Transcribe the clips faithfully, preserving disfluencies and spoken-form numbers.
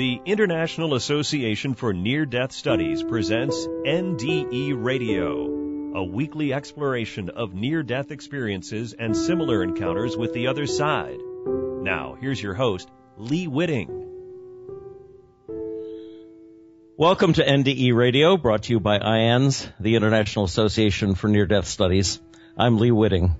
The International Association for Near-Death Studies presents N D E Radio, a weekly exploration of near-death experiences and similar encounters with the other side. Now, here's your host, Lee Witting. Welcome to N D E Radio, brought to you by I A N D S, the International Association for Near-Death Studies. I'm Lee Witting.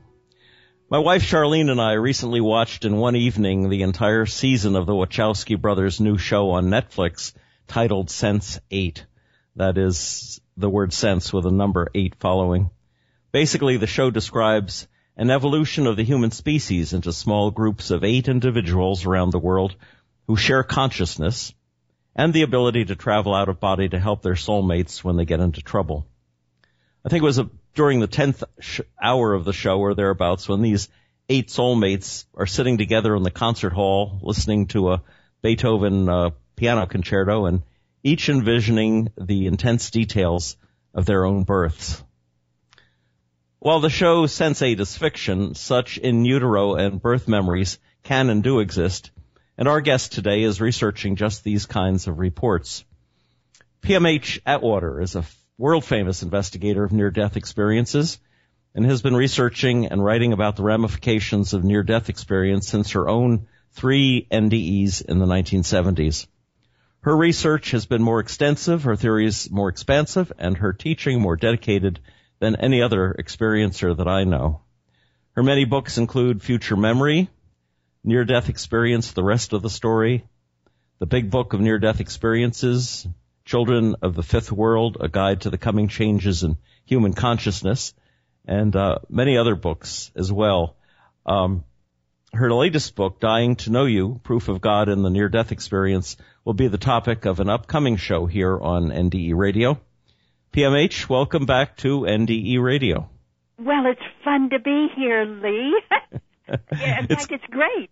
My wife Charlene and I recently watched in one evening the entire season of the Wachowski Brothers' new show on Netflix titled Sense eight. That is the word sense with a number eight following. Basically, the show describes an evolution of the human species into small groups of eight individuals around the world who share consciousness and the ability to travel out of body to help their soulmates when they get into trouble. I think it was a during the tenth sh- hour of the show or thereabouts, when these eight soulmates are sitting together in the concert hall listening to a Beethoven uh, piano concerto and each envisioning the intense details of their own births. While the show Sense eight is fiction, such in utero and birth memories can and do exist, and our guest today is researching just these kinds of reports. P M H Atwater is a world-famous investigator of near-death experiences and has been researching and writing about the ramifications of near-death experience since her own three N D Es in the nineteen seventies. Her research has been more extensive, her theories more expansive, and her teaching more dedicated than any other experiencer that I know. Her many books include Future Memory, Near-Death Experience, The Rest of the Story, The Big Book of Near-Death Experiences, Children of the Fifth World, A Guide to the Coming Changes in Human Consciousness, and uh, many other books as well. Um, her latest book, Dying to Know You, Proof of God in the Near-Death Experience, will be the topic of an upcoming show here on N D E Radio. P M H, welcome back to N D E Radio. Well, it's fun to be here, Lee. yeah, in it's, fact, it's great.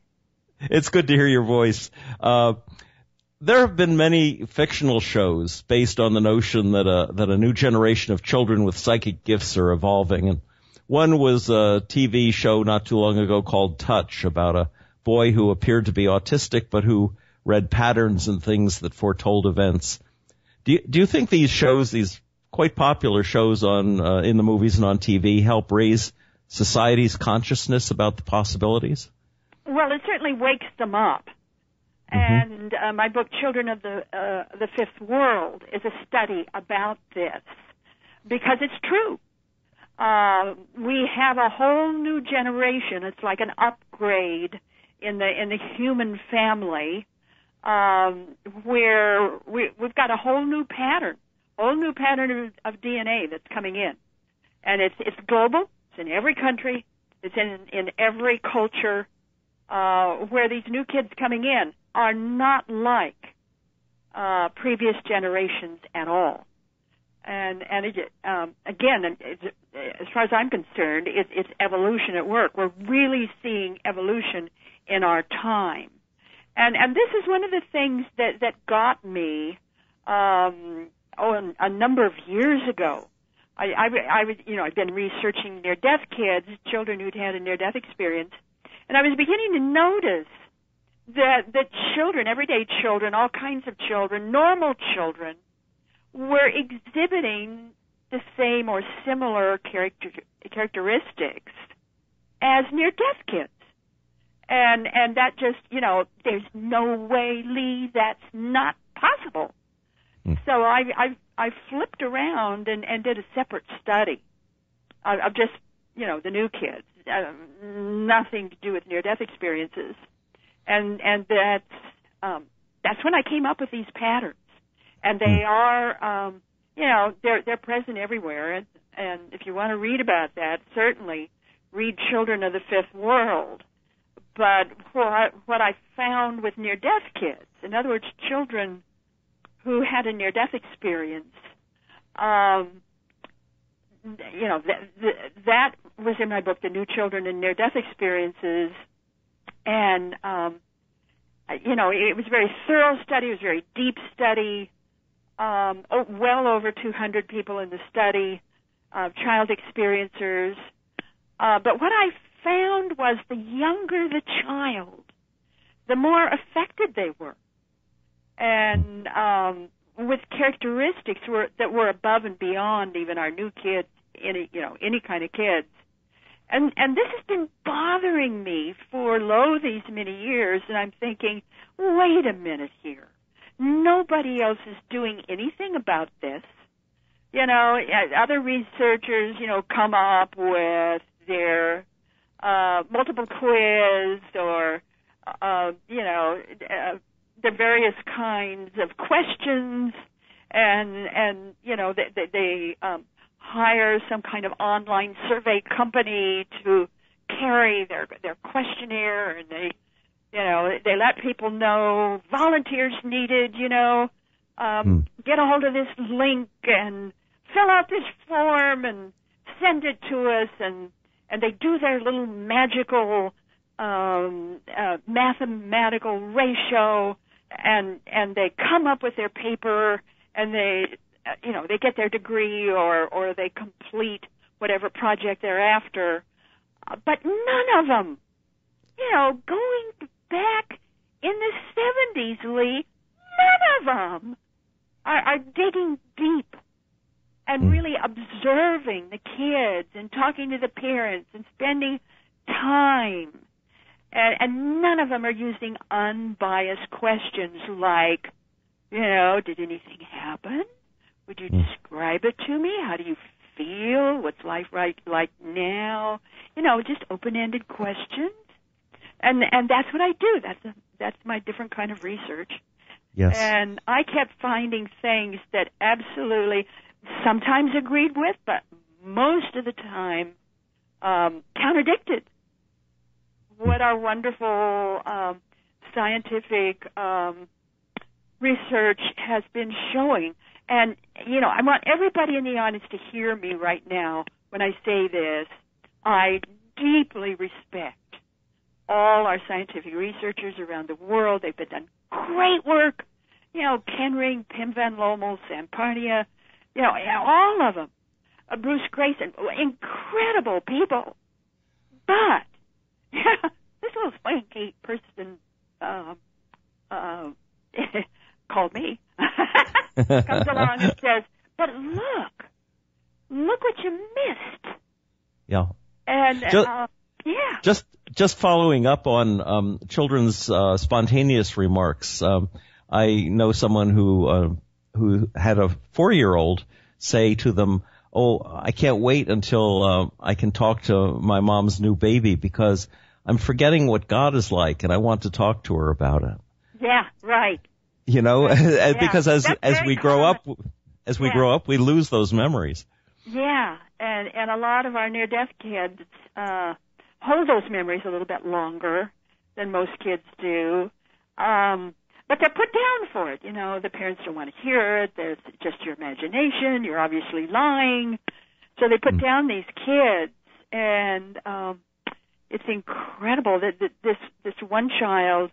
It's good to hear your voice. Uh There have been many fictional shows based on the notion that a, that a new generation of children with psychic gifts are evolving. And one was a T V show not too long ago called Touch, about a boy who appeared to be autistic but who read patterns and things that foretold events. Do you, do you think these shows, these quite popular shows on uh, in the movies and on T V, help raise society's consciousness about the possibilities? Well, it certainly wakes them up. Mm-hmm. And uh, my book, Children of the uh, the Fifth World, is a study about this, because it's true. Uh, we have a whole new generation. It's like an upgrade in the in the human family, um, where we, we've got a whole new pattern, whole new pattern of, of D N A that's coming in, and it's it's global. It's in every country. It's in in every culture, uh, where these new kids coming in are not like uh, previous generations at all. And, and it, um, again, it's, as far as I'm concerned, it, it's evolution at work. We're really seeing evolution in our time. And, and this is one of the things that, that got me um, oh, a number of years ago. I, I, I was, you know, I've been researching near-death kids, children who'd had a near-death experience, and I was beginning to notice that the children, everyday children, all kinds of children, normal children, were exhibiting the same or similar character, characteristics as near-death kids. And and that just, you know, there's no way, Lee, that's not possible. Mm. So I, I I flipped around and, and did a separate study of, of just, you know, the new kids, um, nothing to do with near-death experiences. And and that's, um, that's when I came up with these patterns. And they are, um, you know, they're they're present everywhere. And, and if you want to read about that, certainly read Children of the Fifth World. But what I, what I found with near-death kids, in other words, children who had a near-death experience, um, you know, th- th- that was in my book, The New Children and Near-Death Experiences. And, um, you know, it was a very thorough study. It was a very deep study. Um, oh, well over two hundred people in the study, uh, child experiencers. Uh, but what I found was the younger the child, the more affected they were. and um, with characteristics were, that were above and beyond even our new kids, any you know any kind of kids. And and this has been bothering me for lo these many years, and I'm thinking, wait a minute here. Nobody else is doing anything about this. You know, other researchers, you know, come up with their uh, multiple quiz or, uh, you know, uh, the various kinds of questions, and, and you know, they, they, they um, hire some kind of online survey company to carry their, their questionnaire, and they, you know, they let people know volunteers needed, you know, um, hmm. get a hold of this link and fill out this form and send it to us. And, and they do their little magical um, uh, mathematical ratio, and and they come up with their paper, and they, uh, you know, they get their degree or, or they complete whatever project they're after. Uh, but none of them, you know, going back in the seventies, Lee, none of them are, are digging deep and really observing the kids and talking to the parents and spending time. And, and none of them are using unbiased questions like, you know, did anything happen? Would you describe it to me? How do you feel? What's life right, like now? You know, just open-ended questions. And and that's what I do. That's a, that's my different kind of research. Yes. And I kept finding things that absolutely sometimes agreed with, but most of the time um, contradicted what our wonderful um, scientific um, research has been showing. And, you know, I want everybody in the audience to hear me right now when I say this. I deeply respect all our scientific researchers around the world. They've been done great work. You know, Ken Ring, Pim Van Lommel, Sam Parnia, you know, all of them. Uh, Bruce Grayson, incredible people. But yeah, this little swanky person um, uh, called me, comes along and says, but look, look what you missed. Yeah. And, just, uh, yeah. Just... Just following up on um, children's uh, spontaneous remarks, um, I know someone who uh, who had a four-year-old say to them, "Oh, I can't wait until uh, I can talk to my mom's new baby because I'm forgetting what God is like, and I want to talk to her about it." Yeah, right. You know, yeah. because as That's as we grow common. up, as we yeah. grow up, we lose those memories. Yeah, and and a lot of our near-deaf kids. Uh, hold those memories a little bit longer than most kids do. Um, but they're put down for it. You know, the parents don't want to hear it. There's just your imagination. You're obviously lying. So they put mm. down these kids. And um, it's incredible that, that this, this one child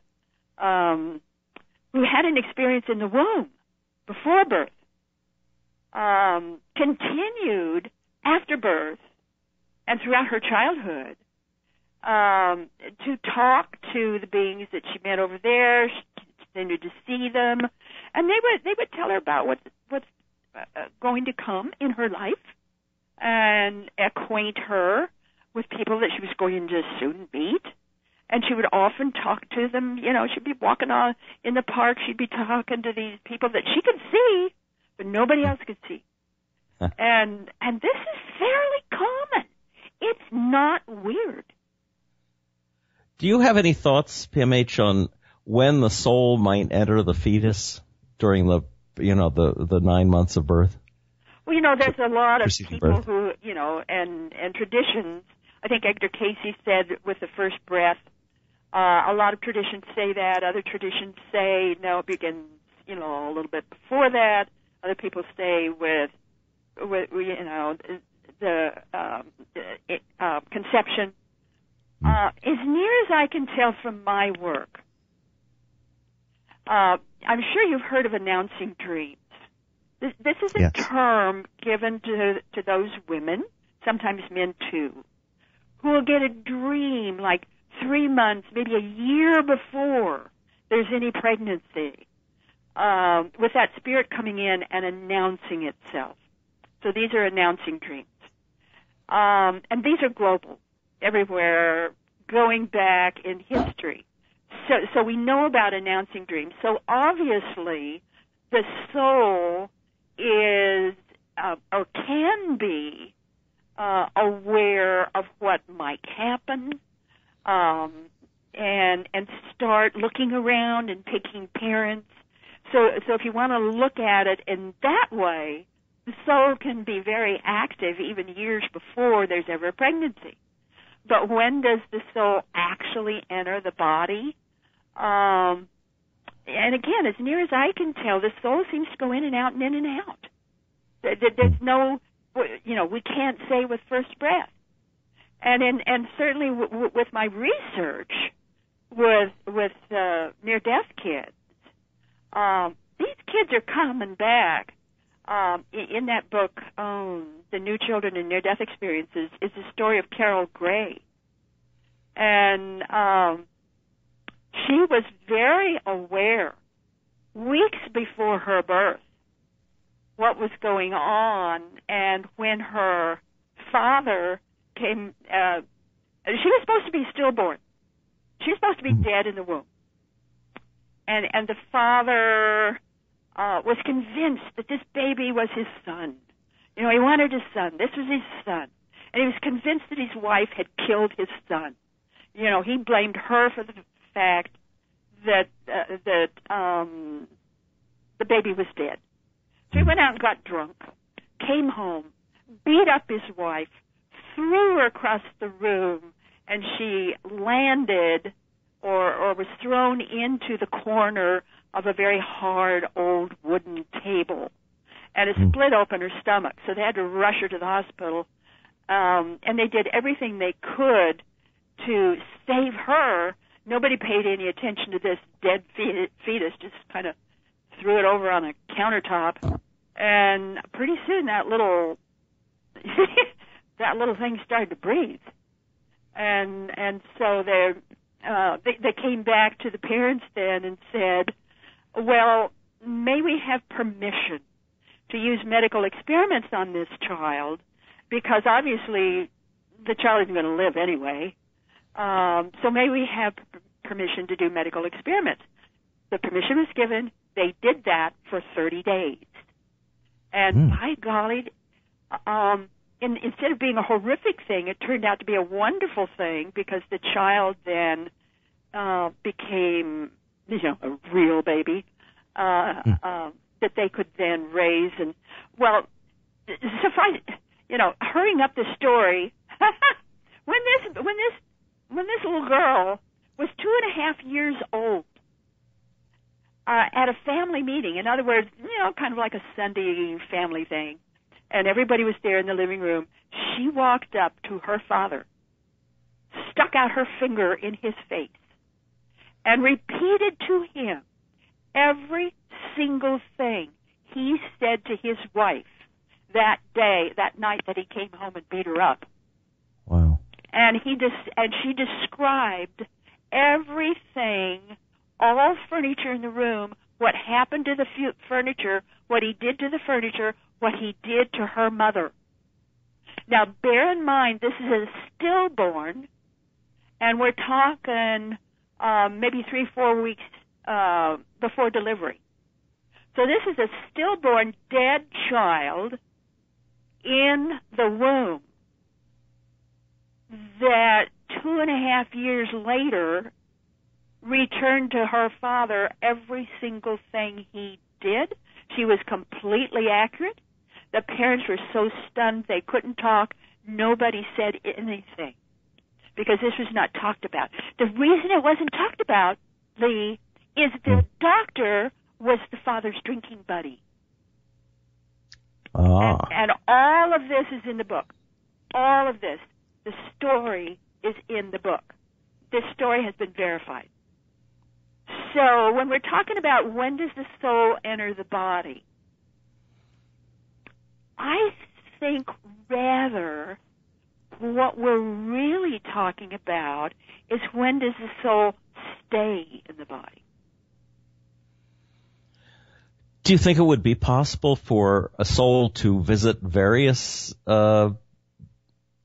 um, who had an experience in the womb before birth um, continued after birth and throughout her childhood Um, to talk to the beings that she met over there. She continued to see them, and they would they would tell her about what's what's uh, going to come in her life, and acquaint her with people that she was going to soon meet. And she would often talk to them. You know, she'd be walking on in the park. She'd be talking to these people that she could see, but nobody else could see. Huh. And and this is fairly common. It's not weird. Do you have any thoughts, P M H, on when the soul might enter the fetus during the, you know, the, the nine months of birth? Well, you know, there's a lot of people birth. who, you know, and, and traditions. I think Edgar Cayce said with the first breath, uh, a lot of traditions say that. Other traditions say, no, it begins, you know, a little bit before that. Other people say with, with you know, the um, uh, conception. Uh, as near as I can tell from my work, uh, I'm sure you've heard of announcing dreams. This, this is a yes. term given to, to those women, sometimes men too, who will get a dream like three months, maybe a year before there's any pregnancy. uh, with that spirit coming in and announcing itself. So these are announcing dreams. Um, and these are global, everywhere, going back in history. So, so we know about announcing dreams. So obviously the soul is uh, or can be uh, aware of what might happen, um, and and start looking around and picking parents. So, so if you want to look at it in that way, the soul can be very active even years before there's ever a pregnancy. But when does the soul actually enter the body? Um, and again, as near as I can tell, the soul seems to go in and out and in and out. There's no, you know, we can't say with first breath. And in, and certainly w- with my research with with uh, near-death kids, um, these kids are coming back. Um, in that book, um, The New Children and Near-Death Experiences, is the story of Carol Gray. And um, she was very aware weeks before her birth what was going on. And when her father came, uh, she was supposed to be stillborn. She was supposed to be dead in the womb. And, and the father... Uh, was convinced that this baby was his son. You know, he wanted his son. This was his son. And he was convinced that his wife had killed his son. You know, he blamed her for the fact that uh, that um, the baby was dead. So he went out and got drunk, came home, beat up his wife, threw her across the room, and she landed or, or was thrown into the corner of a very hard old wooden table, and it split open her stomach. So they had to rush her to the hospital, um, and they did everything they could to save her. Nobody paid any attention to this dead fetus, just kind of threw it over on a countertop, and pretty soon that little that little thing started to breathe, and and so they uh, they, they came back to the parents then and said, well, may we have permission to use medical experiments on this child, because obviously the child isn't going to live anyway. Um, so may we have permission to do medical experiments? The permission was given. They did that for thirty days. And mm. by golly, um, in, instead of being a horrific thing, it turned out to be a wonderful thing, because the child then uh, became... you know, a real baby, uh, mm. uh, that they could then raise. And, well, suffice, you know, hurrying up the story, when this, when this, when this little girl was two and a half years old, uh, at a family meeting, in other words, you know, kind of like a Sunday family thing, and everybody was there in the living room, she walked up to her father, stuck out her finger in his face, and repeated to him every single thing he said to his wife that day, that night that he came home and beat her up. Wow. And he des- and she described everything, all furniture in the room, what happened to the f- furniture, what he did to the furniture, what he did to her mother. Now, bear in mind, this is a stillborn, and we're talking... Um, maybe three, four weeks uh, before delivery. So this is a stillborn, dead child in the womb that two and a half years later returned to her father every single thing he did. She was completely accurate. The parents were so stunned they couldn't talk. Nobody said anything, because this was not talked about. The reason it wasn't talked about, Lee, is the doctor was the father's drinking buddy. Ah. And, and all of this is in the book. All of this. The story is in the book. This story has been verified. So when we're talking about when does the soul enter the body, I think rather... what we're really talking about is when does the soul stay in the body? Do you think it would be possible for a soul to visit various uh,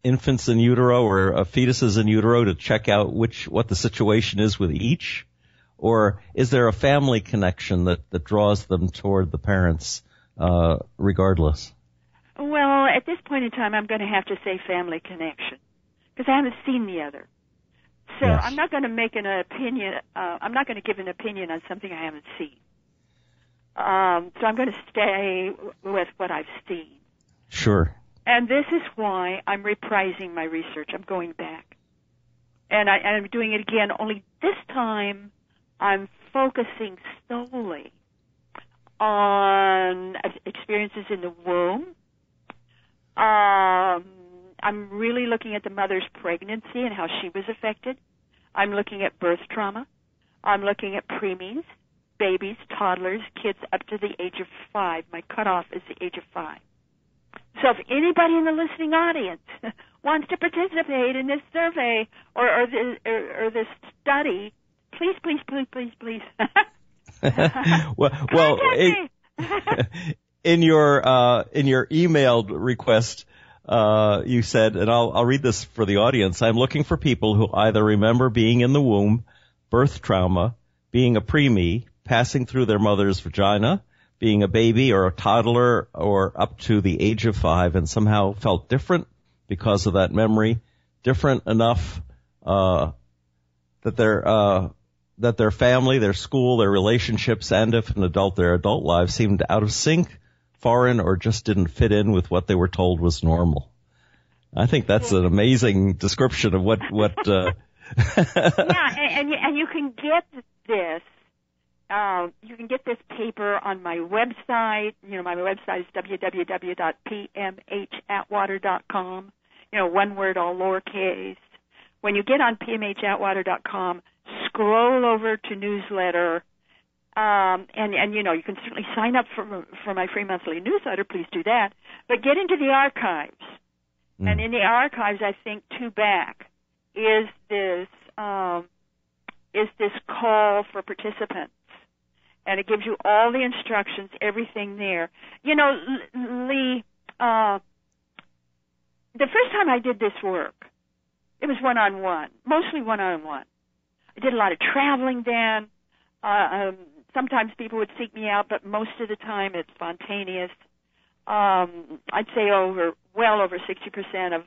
infants in utero or uh, fetuses in utero to check out which what the situation is with each? Or is there a family connection that, that draws them toward the parents uh, regardless? Well, at this point in time, I'm going to have to say family connection because I haven't seen the other. So yes. I'm not going to make an opinion. Uh, I'm not going to give an opinion on something I haven't seen. Um, so I'm going to stay with what I've seen. Sure. And this is why I'm reprising my research. I'm going back. And, I, and I'm doing it again, only this time I'm focusing solely on experiences in the womb. Um, I'm really looking at the mother's pregnancy and how she was affected. I'm looking at birth trauma. I'm looking at preemies, babies, toddlers, kids up to the age of five. My cutoff is the age of five. So if anybody in the listening audience wants to participate in this survey or, or, this, or, or this study, please, please, please, please, please. well, well in, in your uh, in your email request, uh, you said, and I'll I'll read this for the audience. I'm looking for people who either remember being in the womb, birth trauma, being a preemie, passing through their mother's vagina, being a baby or a toddler or up to the age of five, and somehow felt different because of that memory, different enough uh, that their uh, that their family, their school, their relationships, and if an adult, their adult lives seemed out of sync, foreign, or just didn't fit in with what they were told was normal. I think that's an amazing description of what what. Uh, yeah, and, and and you can get this. Uh, you can get this paper on my website. You know, my website is w w w dot p m h atwater dot com. You know, one word, all lowercase. When you get on p m h atwater dot com, scroll over to newsletter, um, and, and, you know, you can certainly sign up for, for my free monthly newsletter. Please do that. But get into the archives. Mm. And in the archives, I think, two back, is this, um, is this call for participants. And it gives you all the instructions, everything there. You know, Lee, uh, the first time I did this work, it was one-on-one, mostly one-on-one. I did a lot of traveling then. Uh, um, sometimes people would seek me out, but most of the time it's spontaneous. Um, I'd say over, well over sixty percent of,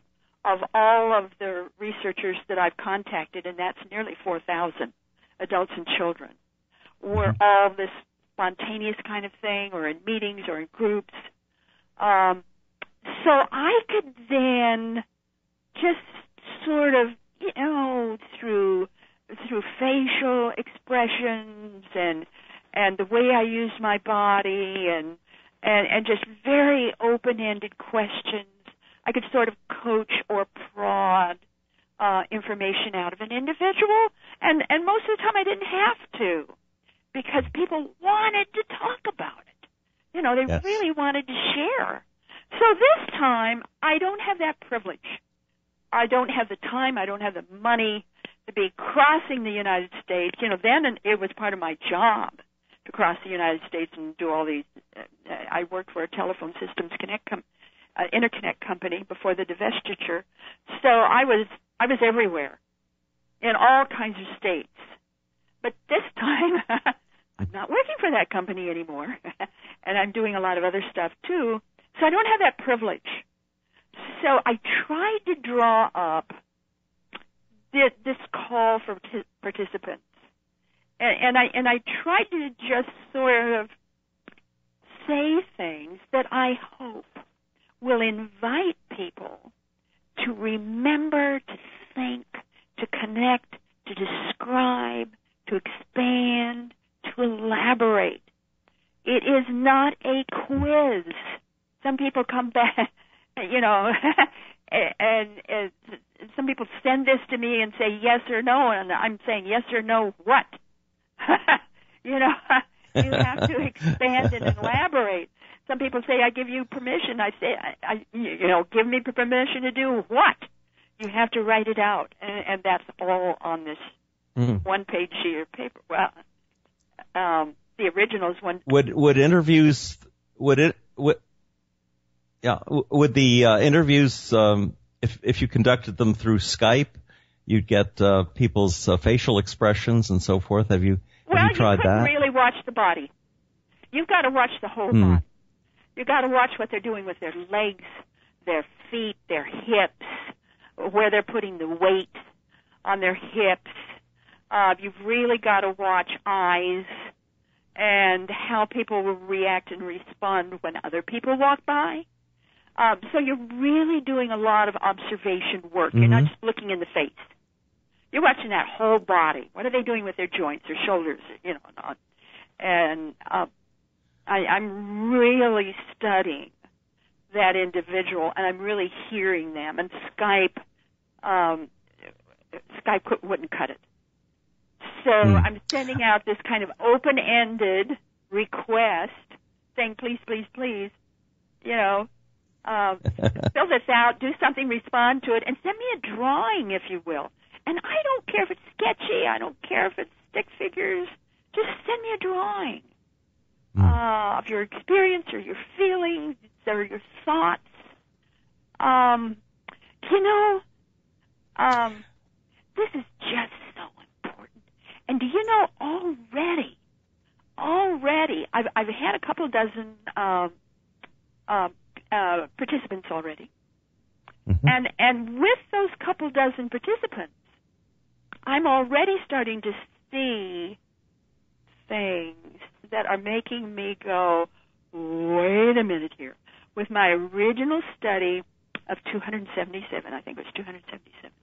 of all of the researchers that I've contacted, and that's nearly four thousand adults and children, were all this spontaneous kind of thing, or in meetings or in groups. Um, so I could then just sort of, you know, through through facial expressions and and the way I use my body and and, and just very open-ended questions, I could sort of coach or prod uh, information out of an individual. And, and most of the time I didn't have to, because people wanted to talk about it. You know, they yes. really wanted to share. So this time, I don't have that privilege. I don't have the time. I don't have the money to be crossing the United States. You know, then it was part of my job to cross the United States and do all these. I worked for a telephone systems connect com- uh, interconnect company before the divestiture. So I was I was everywhere in all kinds of states. But this time, I'm not working for that company anymore, and I'm doing a lot of other stuff, too, so I don't have that privilege. So I tried to draw up this call for participants, and I and I tried to just sort of say things that I hope will invite people to remember, to think, to connect, to describe, to expand, to elaborate. It is not a quiz. Some people come back, you know, and, and some people send this to me and say yes or no, and I'm saying yes or no what? You know, you have to expand and elaborate. Some people say, I give you permission. I say, I, I, you know, give me permission to do what? You have to write it out, and, and that's all on this Mm-hmm. one page sheet of paper. Well, um, the originals one. Would would interviews would it would yeah would the uh, interviews um, if if you conducted them through Skype, you'd get uh, people's uh, facial expressions and so forth. Have you have well, you tried you that? Really watch the body. You've got to watch the whole hmm. body. You've got to watch what they're doing with their legs, their feet, their hips, where they're putting the weight on their hips. Uh, you've really got to watch eyes and how people will react and respond when other people walk by. Um, so you're really doing a lot of observation work. Mm-hmm. You're not just looking in the face. You're watching that whole body. What are they doing with their joints, their shoulders, you know, and, and uh, I, I'm really studying that individual, and I'm really hearing them. And Skype, um, Skype could, wouldn't cut it. So mm. I'm sending out this kind of open-ended request, saying, please, please, please, you know, um, fill this out, do something, respond to it, and send me a drawing, if you will. And I don't care if it's sketchy. I don't care if it's stick figures. Just send me a drawing mm. uh, of your experience or your feelings or your thoughts. Um, you know, um, this is just so important. And do you know, already, already, I've, I've had a couple dozen uh, uh, uh, participants already. Mm-hmm. And, and with those couple dozen participants, I'm already starting to see things that are making me go, wait a minute here. With my original study of two hundred seventy-seven, I think it was two hundred seventy-seven,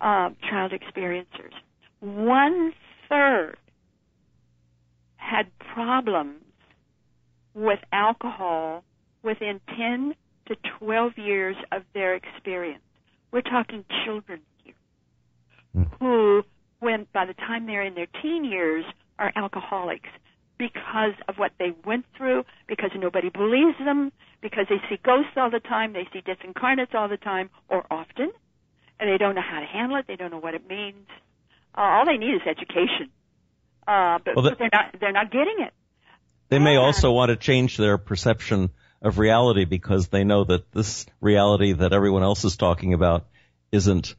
um, child experiencers, one-third had problems with alcohol within ten to twelve years of their experience. We're talking children here who, when by the time they're in their teen years, are alcoholics because of what they went through, because nobody believes them, because they see ghosts all the time, they see disincarnates all the time, or often, and they don't know how to handle it, they don't know what it means. Uh, all they need is education, uh, but, well, that, but they're not they're not getting it. They may and, also want to change their perception of reality because they know that this reality that everyone else is talking about isn't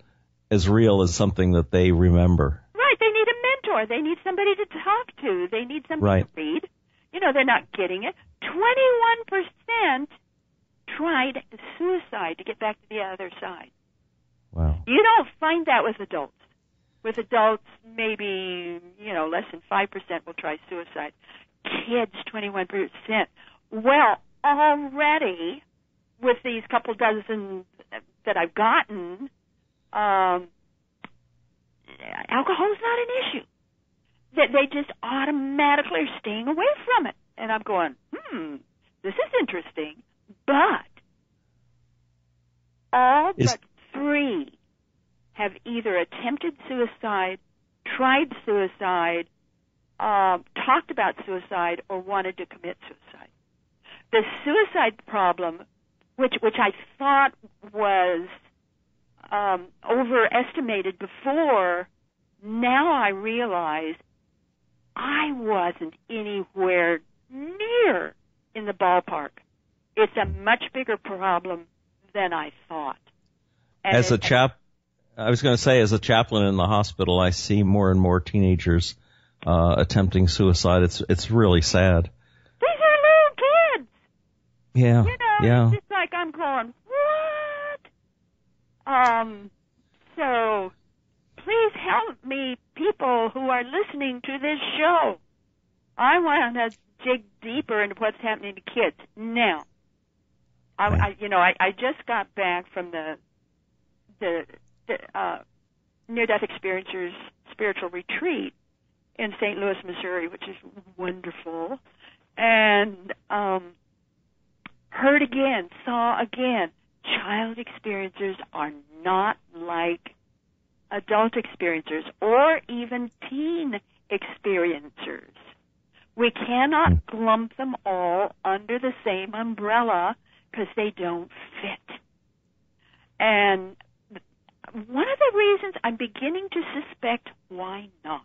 as real as something that they remember. Right, they need a mentor. They need somebody to talk to. They need somebody right. to read. You know, they're not getting it. twenty-one percent tried suicide to get back to the other side. Wow. You don't find that with adults. With adults, maybe, you know, less than five percent will try suicide. Kids, twenty-one percent. Well, already, with these couple dozen that I've gotten, um, alcohol is not an issue. That they just automatically are staying away from it. And I'm going, hmm, this is interesting. But all is- but three have either attempted suicide, tried suicide, uh, talked about suicide, or wanted to commit suicide. The suicide problem, which which I thought was um, overestimated before, now I realize I wasn't anywhere near in the ballpark. It's a much bigger problem than I thought. And as a chap, I was going to say, as a chaplain in the hospital, I see more and more teenagers uh, attempting suicide. It's it's really sad. Yeah, you know, yeah. It's just like I'm going, what? Um, so please help me, people who are listening to this show. I want to dig deeper into what's happening to kids now. I, I you know, I, I just got back from the the, the uh, near-death experiencers spiritual retreat in Saint Louis, Missouri, which is wonderful, and um. Heard again, saw again. Child experiencers are not like adult experiencers or even teen experiencers. We cannot clump them all under the same umbrella because they don't fit. And one of the reasons I'm beginning to suspect why not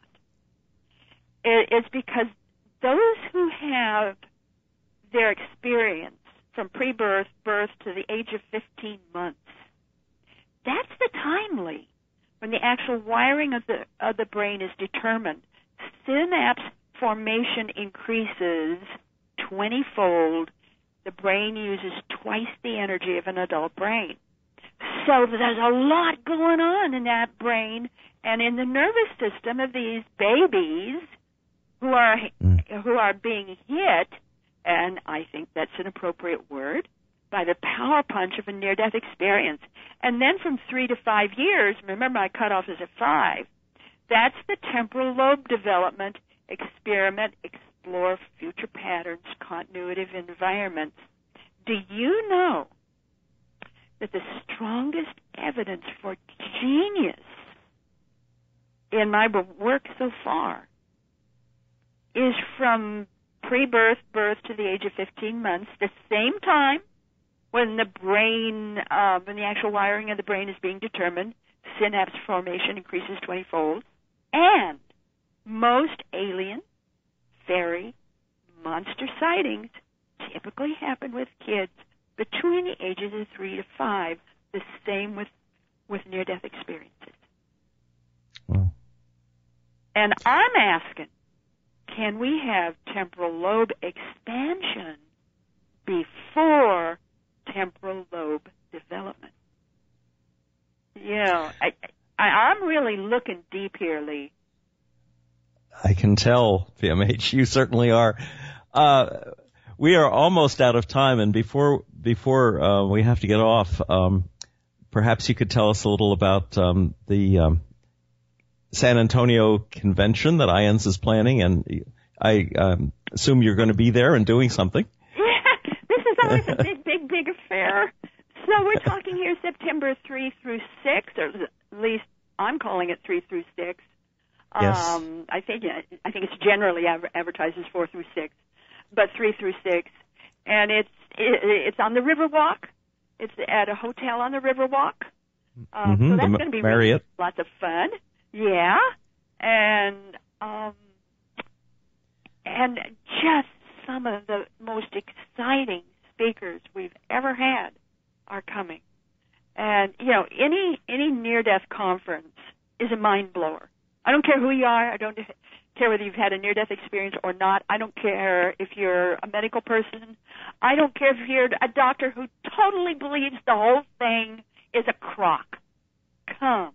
is because those who have their experience from pre-birth, birth to the age of fifteen months, that's the time, Lee, when the actual wiring of the, of the brain is determined. Synapse formation increases twenty-fold. The brain uses twice the energy of an adult brain. So there's a lot going on in that brain and in the nervous system of these babies who are who are being hit, and I think that's an appropriate word, by the power punch of a near-death experience. And then from three to five years, remember my cutoff is at five, that's the temporal lobe development, experiment, explore future patterns, continuity of environments. Do you know that the strongest evidence for genius in my work so far is from pre-birth, birth to the age of fifteen months, the same time when the brain, uh, when the actual wiring of the brain is being determined, synapse formation increases twenty-fold, and most alien, fairy, monster sightings typically happen with kids between the ages of three to five, the same with, with near-death experiences. Wow. And I'm asking, can we have temporal lobe expansion before temporal lobe development? Yeah, I, I, I'm really looking deep here, Lee. I can tell, P M H, you certainly are. Uh, we are almost out of time, and before before uh, we have to get off, um, perhaps you could tell us a little about um, the um, San Antonio convention that I A N D S is planning, and I um, assume you're going to be there and doing something. Yeah, this is always a big, big, big affair. So we're talking here September three through six, or at least I'm calling it three through six. Yes. Um, I think I think it's generally advertised as four through six, but three through six. And it's it, it's on the Riverwalk. It's at a hotel on the Riverwalk. Um, mm-hmm. So that's going to be really lots of fun. Yeah. And um, and just some of the most exciting speakers we've ever had are coming. And, you know, any any near-death conference is a mind-blower. I don't care who you are. I don't care whether you've had a near-death experience or not. I don't care if you're a medical person. I don't care if you're a doctor who totally believes the whole thing is a crock. Come.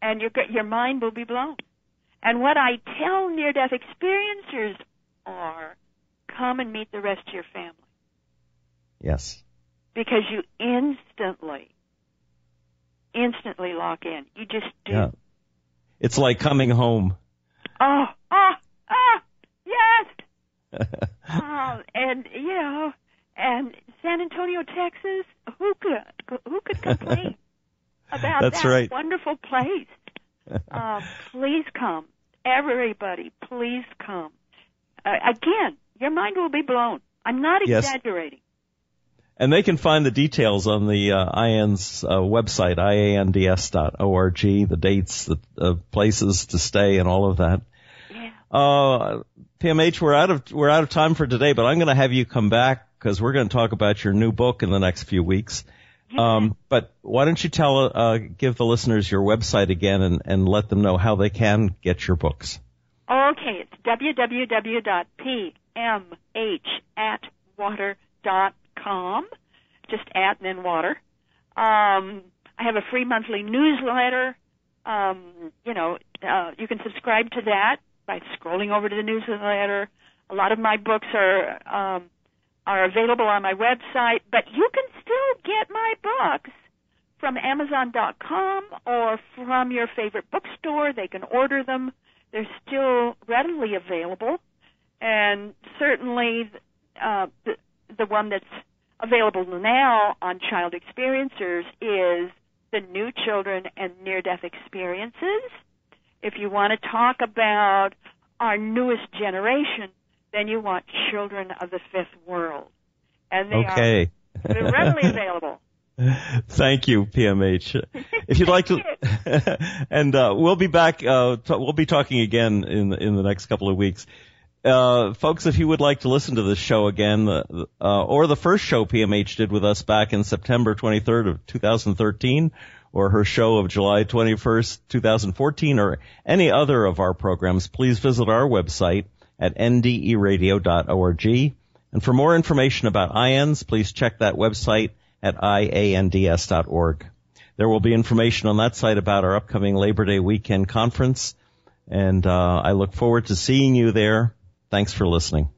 And your your mind will be blown. And what I tell near-death experiencers are, come and meet the rest of your family. Yes. Because you instantly, instantly lock in. You just do. Yeah. It's like coming home. Oh, oh, oh, yes. oh, and, you know, and San Antonio, Texas, who could, who could complain about That's that right. wonderful place? Uh, please come. Everybody, please come. Uh, again, your mind will be blown. I'm not exaggerating. Yes. And they can find the details on the uh, I A N D S uh, website, I A N D S dot org, the dates, the uh, places to stay, and all of that. Yeah. Uh, P M H, we're out of we're out of time for today, but I'm going to have you come back because we're going to talk about your new book in the next few weeks. Yeah. Um, but why don't you tell uh, give the listeners your website again and, and let them know how they can get your books. Okay, it's w w w dot p m h atwater dot com. Just at and then water. Um, I have a free monthly newsletter. Um, you know, uh, you can subscribe to that by scrolling over to the newsletter. A lot of my books are um, are available on my website, but you can still get my books from Amazon dot com or from your favorite bookstore. They can order them. They're still readily available, and certainly uh, the, the one that's available now on Child Experiencers is the New Children and Near-Death Experiences. If you want to talk about our newest generation, then you want Children of the Fifth World. And they okay. are they're readily available. Thank you, P M H. If you'd like to, and uh, we'll be back. Uh, t- we'll be talking again in in the next couple of weeks. Uh, folks, if you would like to listen to this show again, uh, or the first show P M H did with us back in September twenty-third of two thousand thirteen, or her show of July twenty-first, two thousand fourteen, or any other of our programs, please visit our website at N D E radio dot org. And for more information about I A N D S, please check that website at I A N D S dot org. There will be information on that site about our upcoming Labor Day weekend conference, and uh, I look forward to seeing you there. Thanks for listening.